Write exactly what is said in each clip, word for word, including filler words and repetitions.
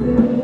I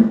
I